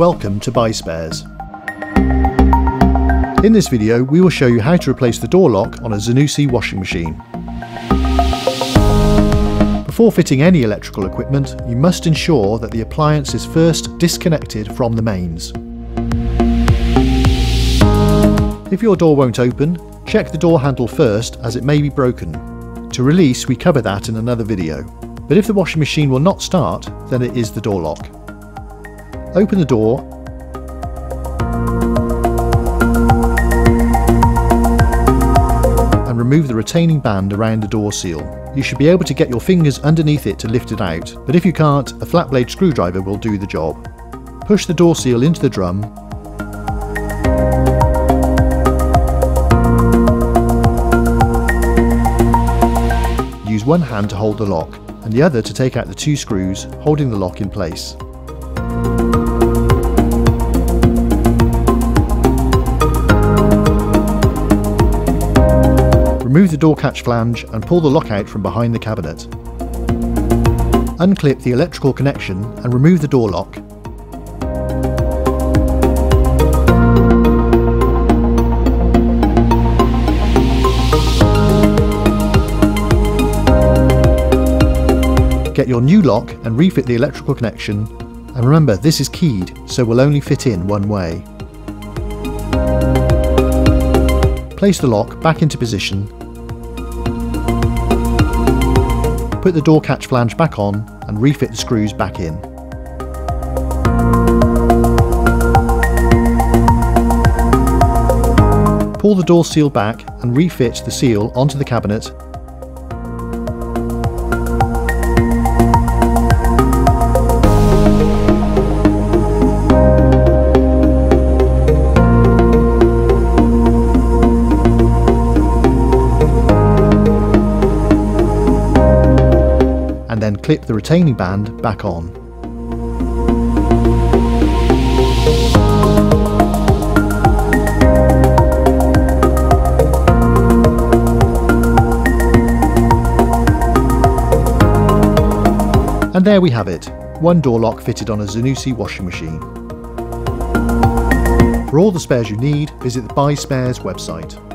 Welcome to Buy Spares. In this video we will show you how to replace the door lock on a Zanussi washing machine. Before fitting any electrical equipment, you must ensure that the appliance is first disconnected from the mains. If your door won't open, check the door handle first, as it may be broken. To release, we cover that in another video. But if the washing machine will not start, then it is the door lock. Open the door and remove the retaining band around the door seal. You should be able to get your fingers underneath it to lift it out, but if you can't, a flat blade screwdriver will do the job. Push the door seal into the drum . Use one hand to hold the lock and the other to take out the two screws holding the lock in place. Remove the door catch flange and pull the lock out from behind the cabinet. Unclip the electrical connection and remove the door lock. Get your new lock and refit the electrical connection, and remember this is keyed, so will only fit in one way. Place the lock back into position, put the door catch flange back on and refit the screws back in. Pull the door seal back and refit the seal onto the cabinet. Then clip the retaining band back on. And there we have it, one door lock fitted on a Zanussi washing machine. For all the spares you need, visit the Buy Spares website.